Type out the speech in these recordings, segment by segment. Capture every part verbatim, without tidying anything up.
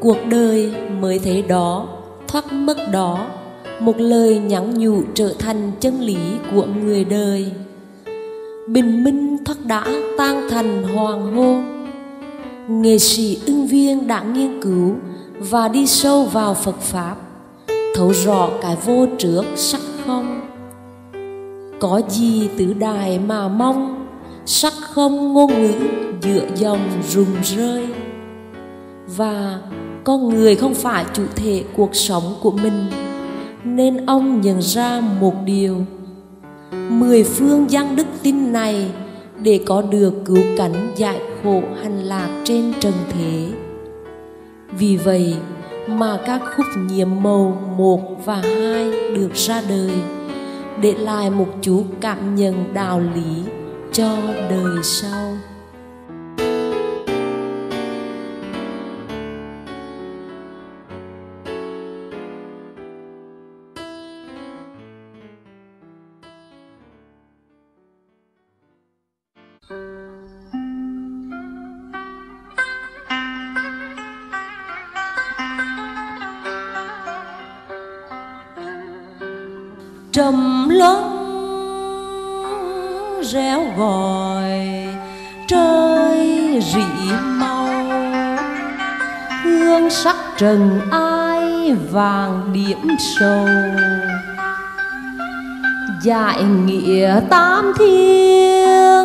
Cuộc đời mới thấy đó, thoát mất đó, một lời nhắn nhủ trở thành chân lý của người đời. Bình minh thoát đã tan thành hoàng hôn. Nghệ sĩ Ưng Viên đã nghiên cứu và đi sâu vào Phật Pháp, thấu rõ cái vô trước sắc không. Có gì tứ đại mà mong, sắc không ngôn ngữ giữa dòng rùng rơi. Và con người không phải chủ thể cuộc sống của mình, nên ông nhận ra một điều: mười phương giang đức tin này để có được cứu cánh giải khổ hành lạc trên trần thế. Vì vậy mà các khúc nhiệm màu một và hai được ra đời, để lại một chú cảm nhận đạo lý cho đời sau. Trầm lắng réo gọi trời rỉ mau, hương sắc trần ai vàng điểm sầu. Dạy nghĩa tam thiên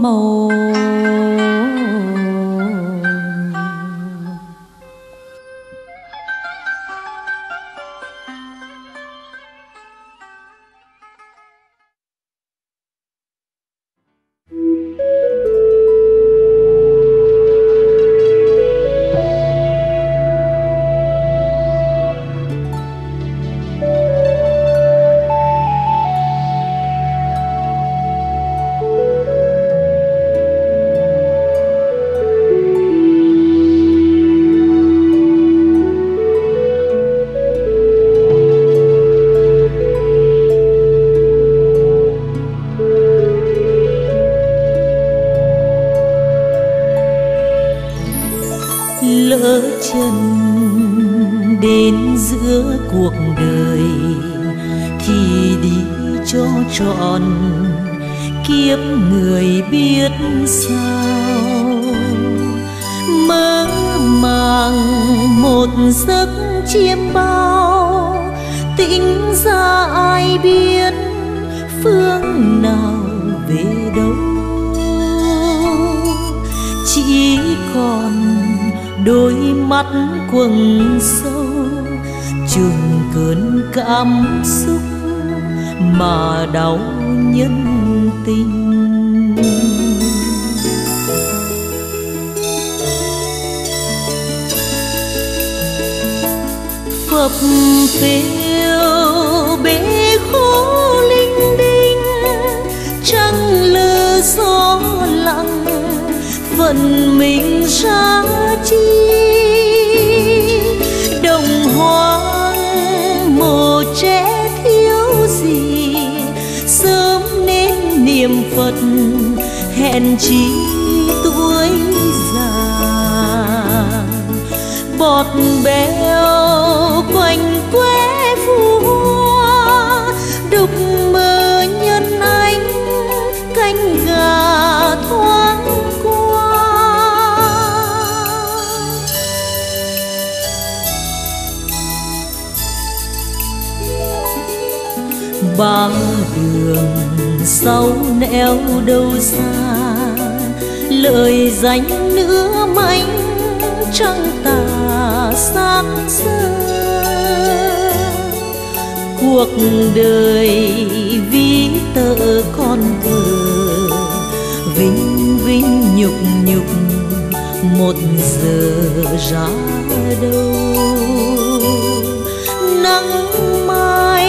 màu. Ba đường sau nẻo đâu xa, lời danh nữa mảnh trăng tà sáng sơ. Cuộc đời ví tợ con cờ, vinh vinh nhục nhục một giờ ra đâu. Nắng mai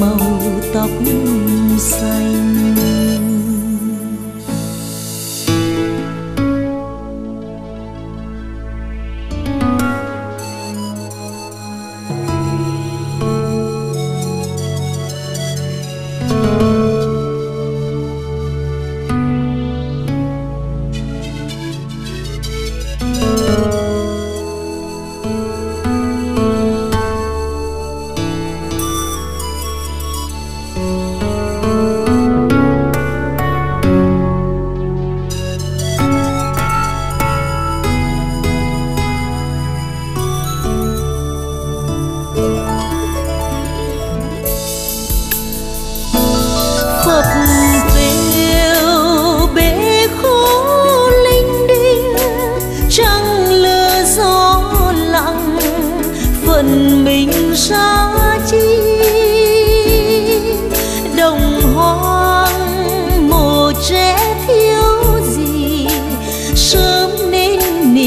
màu tóc xanh.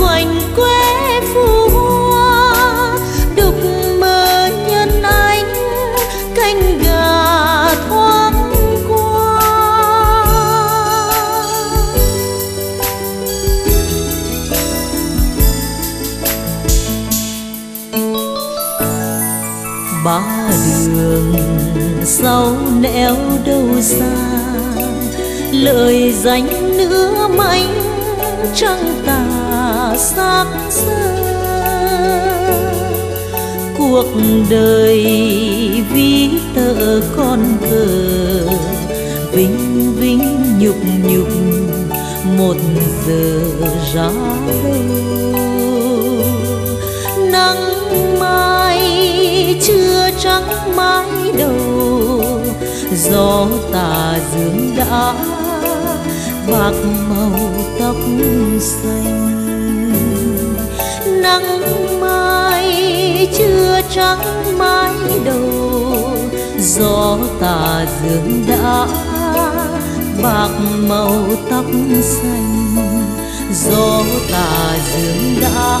quanh quê phù hoa đục mơ nhân ánh canh gà thoáng qua ba đường sau nẻo đâu xa lời danh nữa manh trăng tà xác xơ cuộc đời ví tợ con cờ vinh vinh nhục nhục một giờ gió nắng mai chưa trắng mái đầu gió tà dương đã bạc màu tóc xanh nắng mai chưa trắng mái đầu gió tà dương đã bạc màu tóc xanh gió tà dương đã